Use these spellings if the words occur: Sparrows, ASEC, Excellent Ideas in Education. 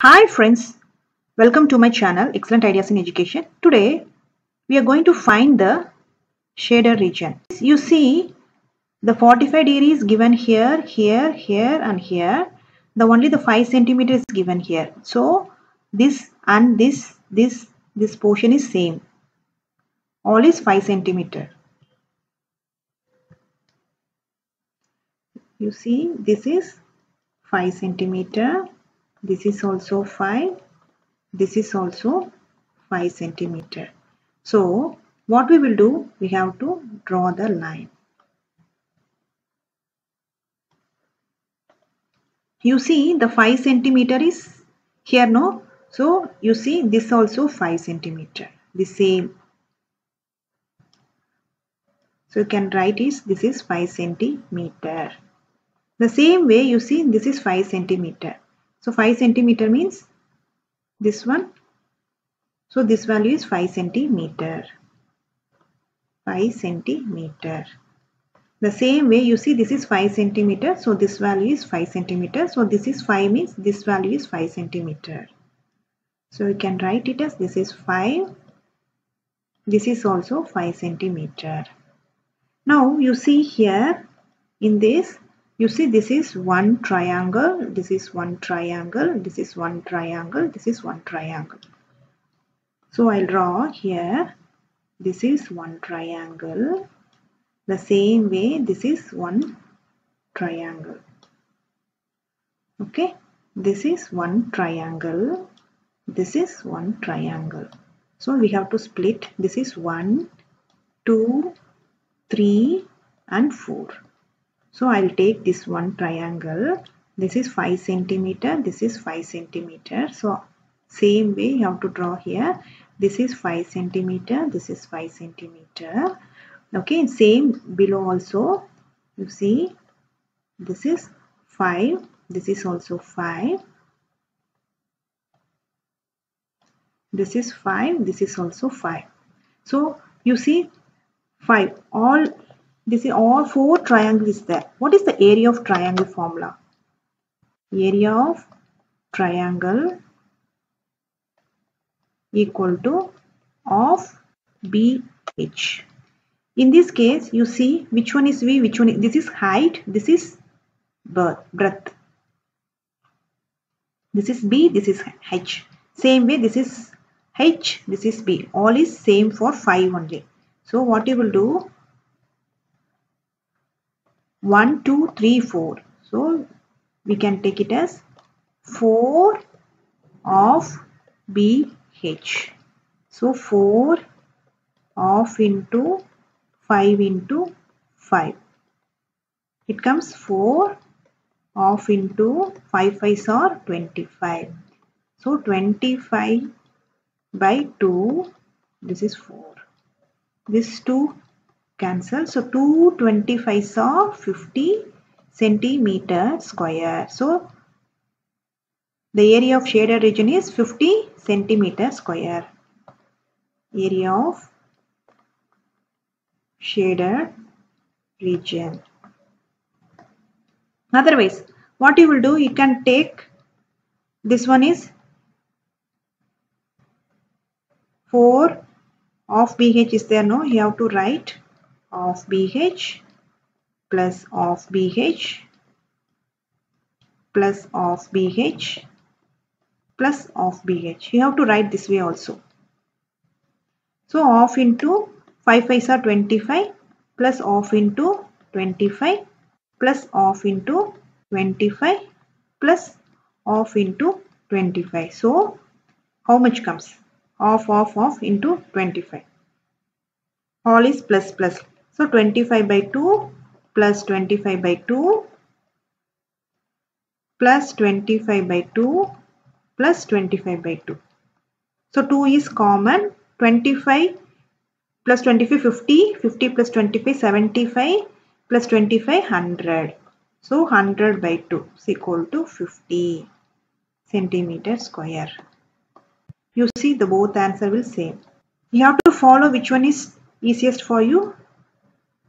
Hi friends, welcome to my channel Excellent Ideas in Education. Today we are going to find the shader region. You see the 45 degrees given here, here and here. Only the 5 centimeters is given here. So this and this portion is same. All is 5 centimeter. You see this is 5 centimeter. This is also 5, this is also 5 centimeter. So what we will do, we have to draw the line. You see the 5 centimeter is here, no? So you see this also 5 centimeter, the same. So you can write is this is 5 centimeter. The same way you see this is 5 centimeter. So 5 centimeter means this one. So this value is 5 centimeter. 5 centimeter. The same way you see this is 5 centimeter. So this value is 5 centimeter. So this is 5 means this value is 5 centimeter. So you can write it as this is 5. This is also 5 centimeter. Now you see here in this. You see this is one triangle, this is one triangle, this is one triangle, this is one triangle. So I'll draw here, this is one triangle. The same way this is one triangle. Okay, this is one triangle, this is one triangle. So we have to split, this is 1, 2, 3 and 4. So I'll take this one triangle, this is 5 centimeter, this is 5 centimeter. So same way you have to draw here, this is 5 centimeter, this is 5 centimeter. Okay, same below also, you see this is 5, this is also 5. This is 5, this is also 5. So you see 5, all this is all 4 triangles is there. What is the area of triangle formula? Area of triangle equal to of BH. In this case, you see which one is V, which one is, this is height, this is breadth. This is B, this is H. Same way, this is H, this is B. All is same for 5 only. So what you will do? 1, 2, 3, 4. So we can take it as 4 of BH. So 4 of into 5 into 5. It comes 4 of into 5 5s are 25. So 25 by 2. This is 4. This 2. Cancel. So 225s are 50 centimeter square. So the area of shaded region is 50 centimeter square. Area of shaded region. Otherwise, what you will do, you can take this one is 4 of BH is there, no? You have to write of BH plus of BH plus of BH plus of BH. You have to write this way also. So off into 5 5s are 25 plus off into 25 plus off into 25 plus off into 25. So how much comes? Off into 25. All is plus plus. So 25 by 2 plus 25 by 2 plus 25 by 2 plus 25 by 2. So 2 is common. 25 plus 25 50. 50 plus 25 75 plus 25 100. So 100 by 2 is equal to 50 centimeter square. You see the both answer will same. You have to follow which one is easiest for you.